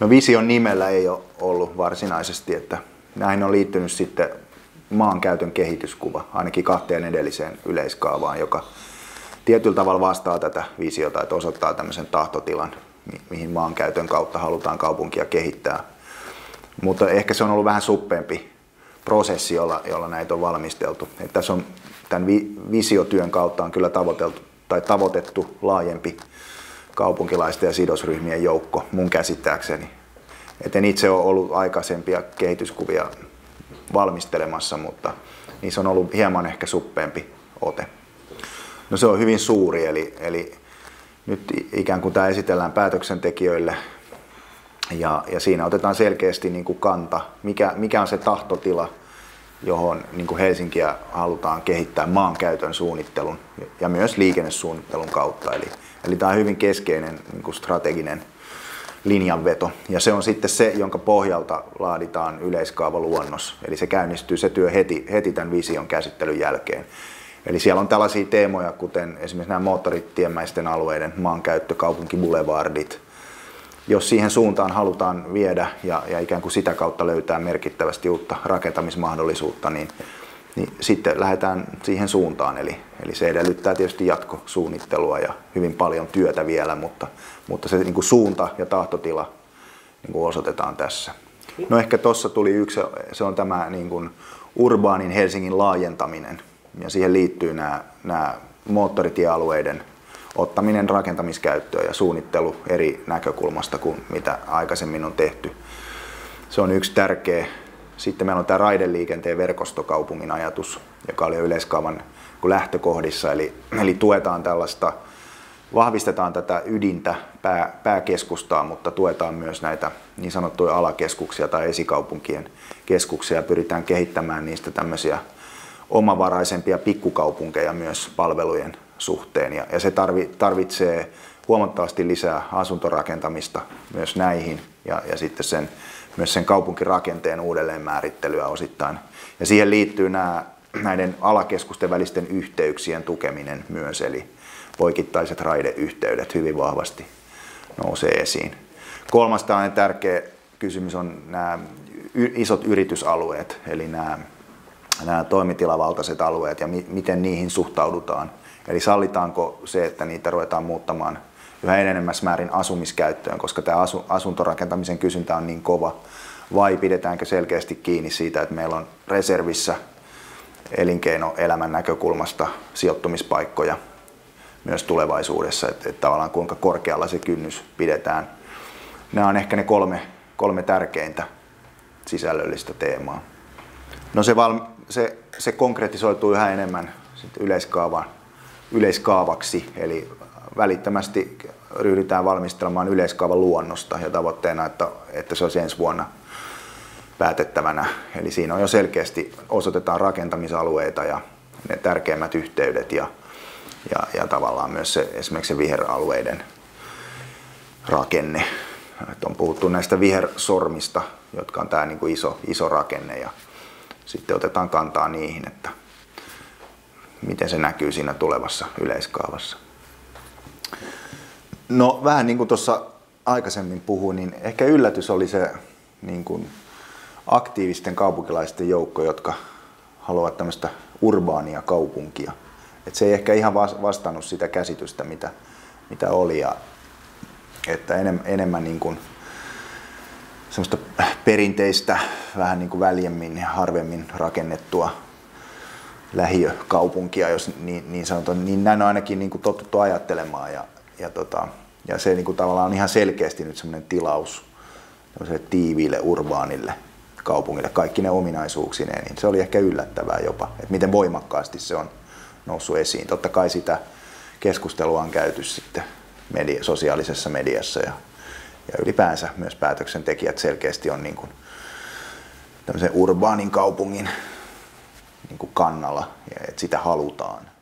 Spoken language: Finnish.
No, vision nimellä ei ole ollut varsinaisesti, että näihin on liittynyt sitten maankäytön kehityskuva, ainakin kahteen edelliseen yleiskaavaan, joka tietyllä tavalla vastaa tätä visiota, että osoittaa tämmöisen tahtotilan, mihin maankäytön kautta halutaan kaupunkia kehittää. Mutta ehkä se on ollut vähän suppeampi prosessi, jolla näitä on valmisteltu. Että tässä on tämän visiotyön kautta on kyllä tavoitettu laajempi kaupunkilaisten ja sidosryhmien joukko, mun käsittääkseni. Et en itse ole ollut aikaisempia kehityskuvia valmistelemassa, mutta niissä on ollut hieman ehkä suppeampi ote. No, se on hyvin suuri, eli nyt ikään kuin tämä esitellään päätöksentekijöille ja siinä otetaan selkeästi niin kuin kanta, mikä on se tahtotila, johon niin kuin Helsinkiä halutaan kehittää maankäytön suunnittelun ja myös liikennesuunnittelun kautta. Eli tämä on hyvin keskeinen niin kuin strateginen linjanveto, ja se on sitten se, jonka pohjalta laaditaan yleiskaavaluonnos. Eli se käynnistyy se työ heti tämän vision käsittelyn jälkeen. Eli siellä on tällaisia teemoja, kuten esimerkiksi nämä moottoritiemäisten alueiden maankäyttö, kaupunkibulevardit. Jos siihen suuntaan halutaan viedä ja ikään kuin sitä kautta löytää merkittävästi uutta rakentamismahdollisuutta, niin sitten lähdetään siihen suuntaan. Eli se edellyttää tietysti jatkosuunnittelua ja hyvin paljon työtä vielä, mutta se niin kuin suunta ja tahtotila niin kuin osoitetaan tässä. No, ehkä tuossa tuli yksi, se on tämä niin kuin urbaanin Helsingin laajentaminen. Ja siihen liittyy nämä moottoritiealueiden ottaminen rakentamiskäyttöön ja suunnittelu eri näkökulmasta kuin mitä aikaisemmin on tehty. Se on yksi tärkeä. Sitten meillä on tämä raideliikenteen verkostokaupungin ajatus, joka oli yleiskaavan lähtökohdissa. Eli tuetaan tällaista, vahvistetaan tätä ydintä, pääkeskustaa, mutta tuetaan myös näitä niin sanottuja alakeskuksia tai esikaupunkien keskuksia ja pyritään kehittämään niistä tämmöisiä omavaraisempia pikkukaupunkeja myös palvelujen suhteen, ja se tarvitsee huomattavasti lisää asuntorakentamista myös näihin ja sitten myös sen kaupunkirakenteen uudelleenmäärittelyä osittain. Ja siihen liittyy näiden alakeskusten välisten yhteyksien tukeminen myös, eli poikittaiset raideyhteydet hyvin vahvasti nousee esiin. Kolmas tällainen tärkeä kysymys on nämä isot yritysalueet, eli nämä toimitilavaltaiset alueet ja miten niihin suhtaudutaan. Eli sallitaanko se, että niitä ruvetaan muuttamaan yhä enemmässä määrin asumiskäyttöön, koska tämä asuntorakentamisen kysyntä on niin kova, vai pidetäänkö selkeästi kiinni siitä, että meillä on reservissä elinkeinoelämän näkökulmasta sijoittumispaikkoja myös tulevaisuudessa, että tavallaan kuinka korkealla se kynnys pidetään. Nämä on ehkä ne kolme tärkeintä sisällöllistä teemaa. No, se konkretisoituu yhä enemmän yleiskaavaksi, eli välittömästi ryhdytään valmistelemaan yleiskaavan luonnosta ja tavoitteena, että se olisi ensi vuonna päätettävänä. Eli siinä on jo selkeästi, osoitetaan rakentamisalueita ja ne tärkeimmät yhteydet ja tavallaan myös esimerkiksi se viheralueiden rakenne. Et on puhuttu näistä vihersormista, jotka on tämä niin kuin iso rakenne, ja sitten otetaan kantaa niihin, että miten se näkyy siinä tulevassa yleiskaavassa. No, vähän niin kuin tuossa aikaisemmin puhuin, niin ehkä yllätys oli se niin kuin aktiivisten kaupunkilaisten joukko, jotka haluavat tämmöistä urbaania kaupunkia. Et se ei ehkä ihan vastannut sitä käsitystä, mitä oli, ja että enemmän niin kuin semmoista perinteistä, vähän niin kuin väljemmin ja harvemmin rakennettua lähiökaupunkia, jos niin sanotaan, niin näin on ainakin niin kuin totuttu ajattelemaan. Ja se niin kuin tavallaan on ihan selkeästi nyt semmoinen tilaus tiiviille, urbaanille kaupungille, kaikki ne ominaisuuksineen, niin se oli ehkä yllättävää jopa, että miten voimakkaasti se on noussut esiin. Totta kai sitä keskustelua on käyty sitten sosiaalisessa mediassa ja ylipäänsä myös päätöksentekijät selkeästi on niin kuin tämmöisen urbaanin kaupungin niin kuin kannalla, ja että sitä halutaan.